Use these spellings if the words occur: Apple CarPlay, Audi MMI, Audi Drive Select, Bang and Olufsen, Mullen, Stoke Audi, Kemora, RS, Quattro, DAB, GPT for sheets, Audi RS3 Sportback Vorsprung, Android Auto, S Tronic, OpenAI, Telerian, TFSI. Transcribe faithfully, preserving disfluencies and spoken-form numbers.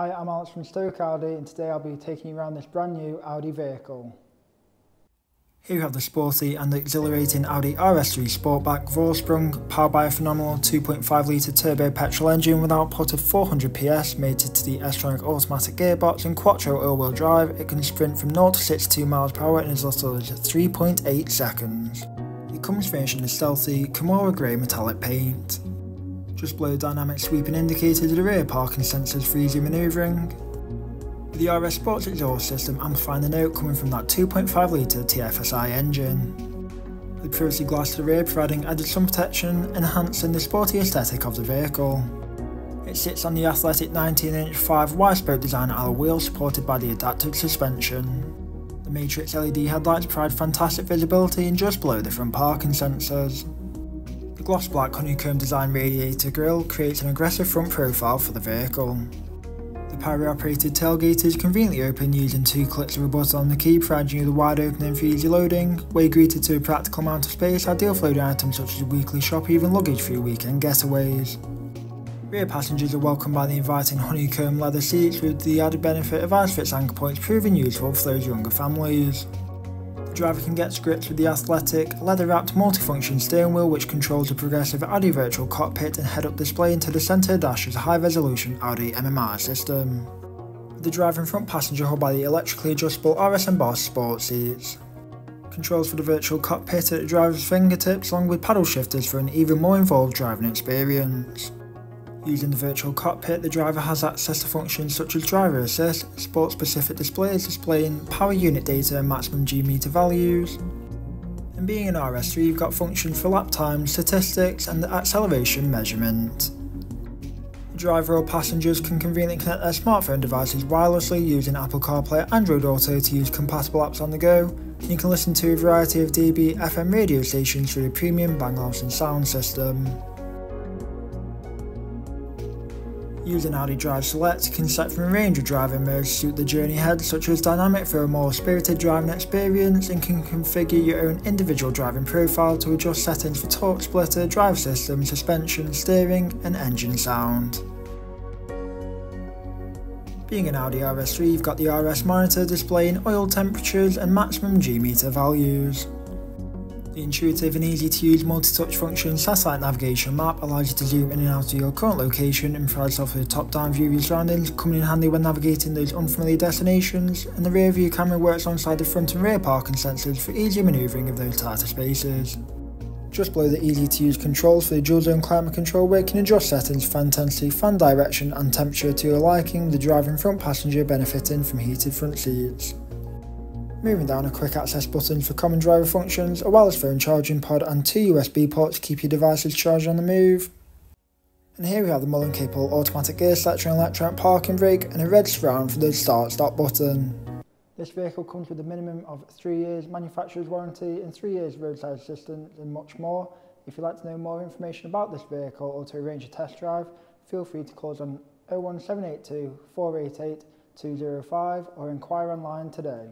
Hi, I'm Alex from Stoke Audi and today I'll be taking you around this brand new Audi vehicle. Here you have the sporty and exhilarating Audi R S three Sportback Vorsprung, powered by a phenomenal two point five litre turbo petrol engine with output of four hundred P S, mated to the S Tronic automatic gearbox and Quattro all-wheel drive. It can sprint from zero to sixty-two miles per hour in as little as three point eight seconds. It comes finished in a stealthy Kemora grey metallic paint. Just below dynamic sweeping indicators are the rear parking sensors for easy manoeuvring. With the R S sports exhaust system amplifying the note coming from that two point five litre T F S I engine. The privacy glass to the rear providing added sun protection, enhancing the sporty aesthetic of the vehicle. It sits on the athletic nineteen inch five wide-spoke design alloy wheels supported by the adaptive suspension. The matrix L E D headlights provide fantastic visibility and just below the front parking sensors. The gloss black honeycomb design radiator grille creates an aggressive front profile for the vehicle. The power-operated tailgate is conveniently open using two clicks of a button on the key, providing you the wide opening for easy loading, where you're greeted to a practical amount of space, ideal for loading items such as weekly shop, even luggage for your weekend getaways. Rear passengers are welcomed by the inviting honeycomb leather seats with the added benefit of ice-fits anchor points proving useful for those younger families. The driver can get to grips with the athletic, leather-wrapped multifunction steering wheel which controls the progressive Audi virtual cockpit and head-up display into the centre dash as a high-resolution Audi M M I system. With the driver and front passenger held by the electrically adjustable R S embossed sports seats. Controls for the virtual cockpit at the driver's fingertips along with paddle shifters for an even more involved driving experience. Using the virtual cockpit, the driver has access to functions such as driver assist, sport specific displays displaying power unit data and maximum G meter values. And being an R S three, you've got functions for lap time, statistics and the acceleration measurement. The driver or passengers can conveniently connect their smartphone devices wirelessly using Apple CarPlay or Android Auto to use compatible apps on the go. And you can listen to a variety of D A B F M radio stations through the premium Bang and Olufsen sound system. Using Audi Drive Select, you can select from a range of driving modes to suit the journey ahead, such as dynamic for a more spirited driving experience, and can configure your own individual driving profile to adjust settings for torque splitter, drive system, suspension, steering and engine sound. Being an Audi R S three, you've got the R S monitor displaying oil temperatures and maximum G meter values. The intuitive and easy to use multi-touch function satellite navigation map allows you to zoom in and out of your current location and provides off a top-down view of your surroundings, coming in handy when navigating those unfamiliar destinations, and the rear view camera works alongside the front and rear parking sensors for easier manoeuvring of those tighter spaces. Just below the easy to use controls for the dual zone climate control where you can adjust settings, fan intensity, fan direction and temperature to your liking, the driver and front passenger benefiting from heated front seats. Moving down are quick access buttons for common driver functions, a wireless phone charging pod and two U S B ports to keep your devices charged on the move. And here we have the Mullen capable automatic gear selection, electronic parking brake and a red surround for the start stop button. This vehicle comes with a minimum of three years manufacturer's warranty and three years roadside assistance and much more. If you'd like to know more information about this vehicle or to arrange a test drive, feel free to call us on oh one seven eight two, four eight eight, two oh five or inquire online today.